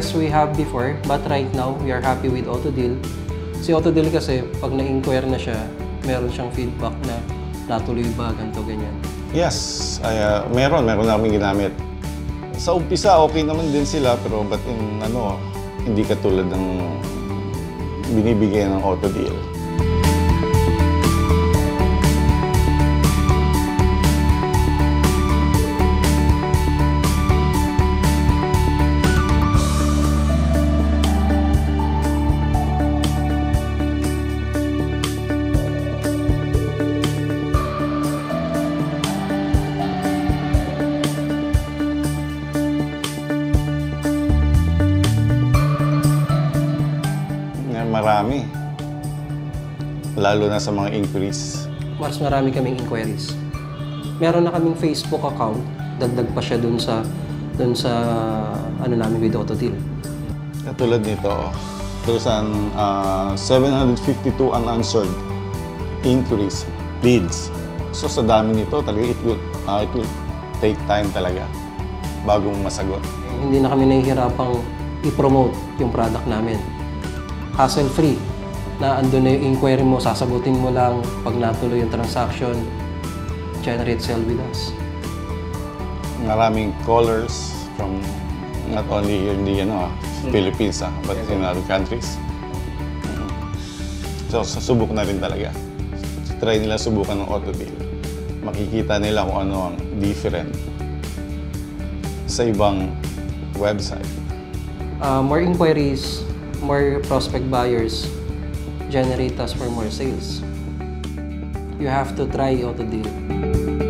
yes, we have before, but right now, we are happy with AutoDeal. Si AutoDeal kasi, pag na-inquire na siya, meron siyang feedback na natuloy ba, ganito, ganyan. Yes, meron namin ginamit. Sa umpisa, okay naman din sila, pero ba't yung ano, hindi katulad ng binibigay ng AutoDeal. Marami, lalo na sa mga inquiries. Mas marami kaming inquiries. Meron na kaming Facebook account, dagdag pa siya dun sa ano namin with AutoDeal. Katulad nito, there's an 752 unanswered inquiries, leads. So sa dami nito, talaga it will take time talaga bago masagot. Hindi na kami nahihirapang i-promote yung product namin. Hassle-free, na andun na yung inquiry mo, sasagutin mo lang, pag natuloy yung transaction, generate sale with us. Maraming callers from not only here in the Philippines, but in other countries. So, subok na rin talaga. Try nila subukan ng AutoDeal. Makikita nila kung ano ang different sa ibang website. More inquiries, more prospect buyers generate us for more sales. You have to try AutoDeal.